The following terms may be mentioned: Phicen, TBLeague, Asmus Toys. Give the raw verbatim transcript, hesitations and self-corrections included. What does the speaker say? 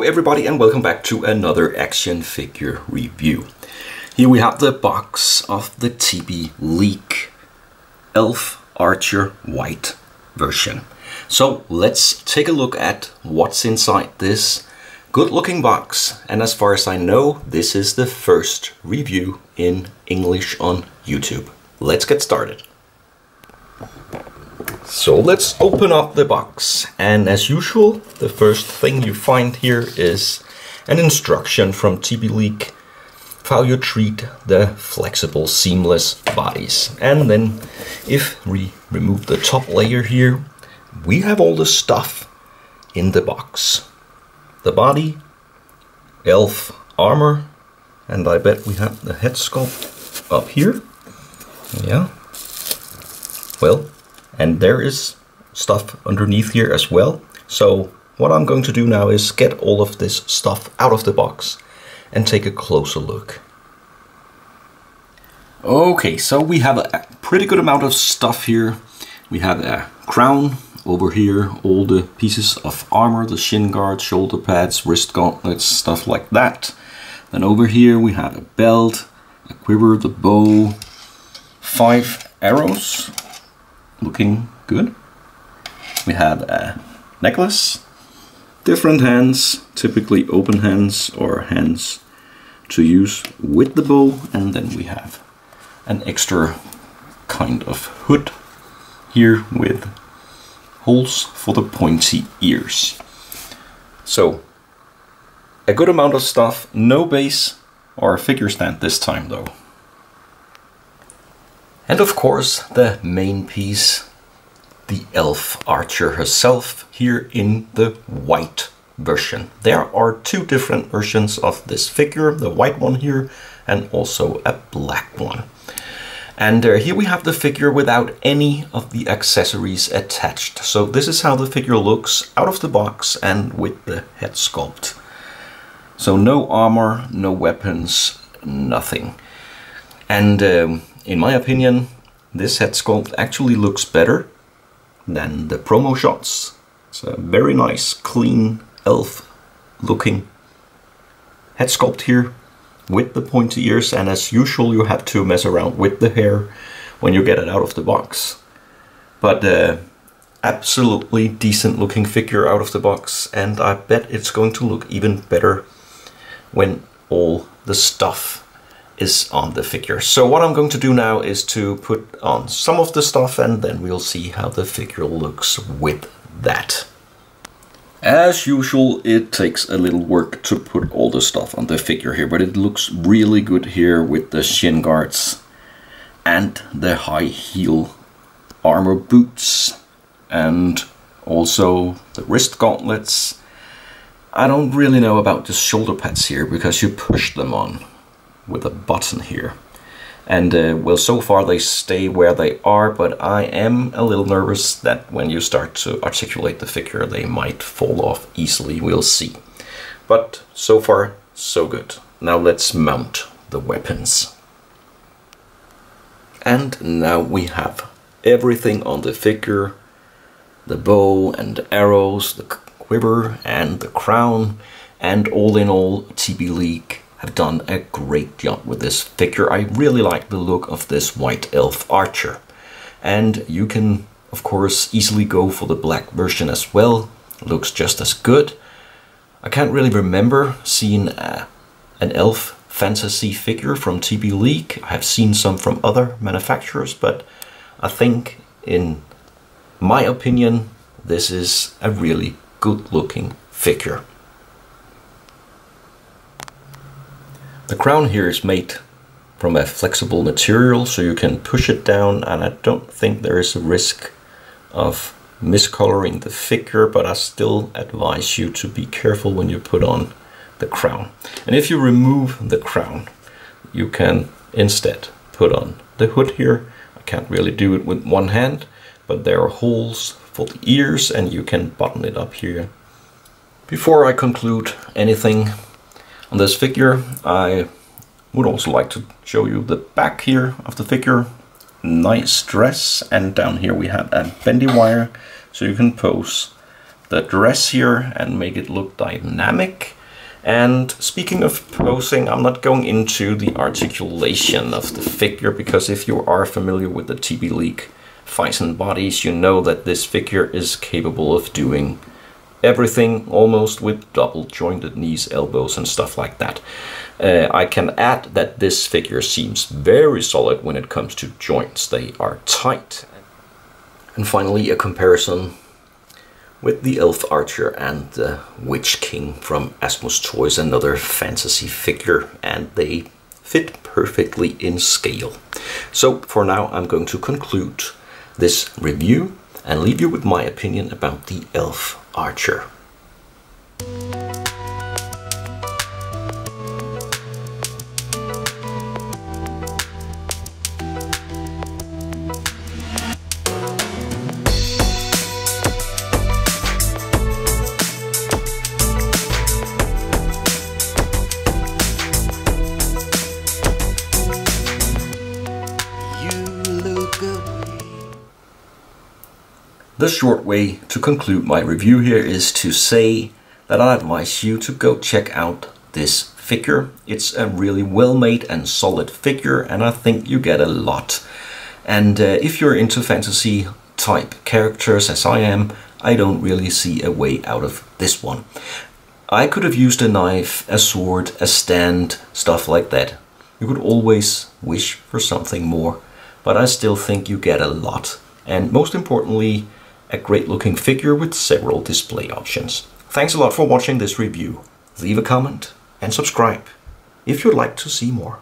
Hello everybody and welcome back to another action figure review. Here we have the box of the TBLeague Elf Archer White version. So let's take a look at what's inside this good looking box. And as far as I know, this is the first review in English on YouTube. Let's get started. So let's open up the box, and as usual the first thing you find here is an instruction from TBLeague how you treat the flexible seamless bodies. And then if we remove the top layer here, we have all the stuff in the box: the body, elf armor, and I bet we have the head sculpt up here. Yeah, well, and there is stuff underneath here as well. So what I'm going to do now is get all of this stuff out of the box and take a closer look. Okay, so we have a pretty good amount of stuff here. We have a crown over here, all the pieces of armor, the shin guards, shoulder pads, wrist gauntlets, stuff like that. Then over here we have a belt, a quiver, the bow, five arrows. Looking good. We have a necklace, different hands, typically open hands or hands to use with the bow, and then we have an extra kind of hood here with holes for the pointy ears. So a good amount of stuff, no base or figure stand this time though. And of course, the main piece, the elf archer herself, here in the white version. There are two different versions of this figure, the white one here and also a black one. And uh, here we have the figure without any of the accessories attached. So this is how the figure looks out of the box and with the head sculpt. So no armor, no weapons, nothing. And um, in my opinion, this head sculpt actually looks better than the promo shots. It's a very nice, clean, elf-looking head sculpt here with the pointy ears. And as usual, you have to mess around with the hair when you get it out of the box. But uh, absolutely decent-looking figure out of the box. And I bet it's going to look even better when all the stuff is on the figure. So what I'm going to do now is to put on some of the stuff and then we'll see how the figure looks with that. As usual, it takes a little work to put all the stuff on the figure here, but it looks really good here with the shin guards and the high heel armor boots and also the wrist gauntlets. I don't really know about the shoulder pads here because you push them on with a button here. And uh, well, so far they stay where they are, but I am a little nervous that when you start to articulate the figure they might fall off easily. We'll see. But so far so good. Now let's mount the weapons. And now we have everything on the figure. The bow and the arrows, the quiver and the crown, and all in all TBLeague have done a great job with this figure. I really like the look of this white elf archer. And you can, of course, easily go for the black version as well. It looks just as good. I can't really remember seeing uh, an elf fantasy figure from TBLeague. I have seen some from other manufacturers, but I think, in my opinion, this is a really good-looking figure. The crown here is made from a flexible material, so you can push it down, and I don't think there is a risk of miscoloring the figure, but I still advise you to be careful when you put on the crown. And if you remove the crown, you can instead put on the hood here. I can't really do it with one hand, but there are holes for the ears, and you can button it up here. Before I conclude anything on this figure, I would also like to show you the back here of the figure. Nice dress, and down here we have a bendy wire so you can pose the dress here and make it look dynamic. And speaking of posing, I'm not going into the articulation of the figure, because if you are familiar with the TBLeague Phicen bodies, you know that this figure is capable of doing everything almost with double jointed knees, elbows and stuff like that. Uh, I can add that this figure seems very solid when it comes to joints. They are tight. And finally, a comparison with the elf archer and the witch king from Asmus Toys, another fantasy figure, and they fit perfectly in scale. So for now, I'm going to conclude this review and leave you with my opinion about the elf archer. The short way to conclude my review here is to say that I advise you to go check out this figure. It's a really well-made and solid figure, and I think you get a lot. And uh, if you're into fantasy type characters, as I am, I don't really see a way out of this one. I could have used a knife, a sword, a stand, stuff like that. You could always wish for something more, but I still think you get a lot. And most importantly, a great looking figure with several display options. Thanks a lot for watching this review. Leave a comment and subscribe if you'd like to see more.